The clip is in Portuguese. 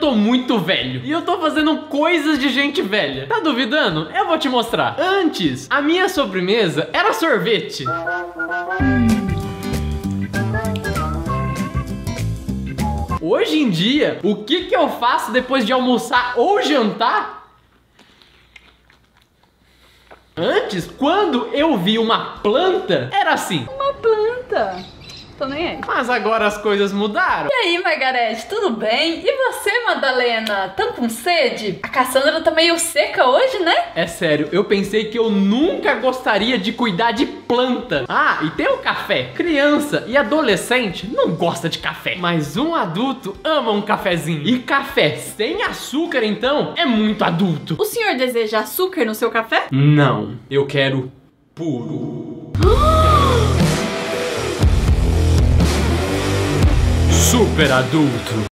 tô muito velho e eu tô fazendo coisas de gente velha. Tá duvidando? Eu vou te mostrar. Antes, a minha sobremesa era sorvete. Hoje em dia, o que que eu faço depois de almoçar ou jantar? Antes, quando eu vi uma planta, era assim. Uma planta? Tô nem aí. Mas agora as coisas mudaram. E aí, Margarete, tudo bem? E você, Madalena? Tão com sede? A Cassandra tá meio seca hoje, né? É sério, eu pensei que eu nunca gostaria de cuidar de planta. Ah, e tem o café. Criança e adolescente não gosta de café, mas um adulto ama um cafezinho. E café sem açúcar, então, é muito adulto. O senhor deseja açúcar no seu café? Não, eu quero puro. Super adulto.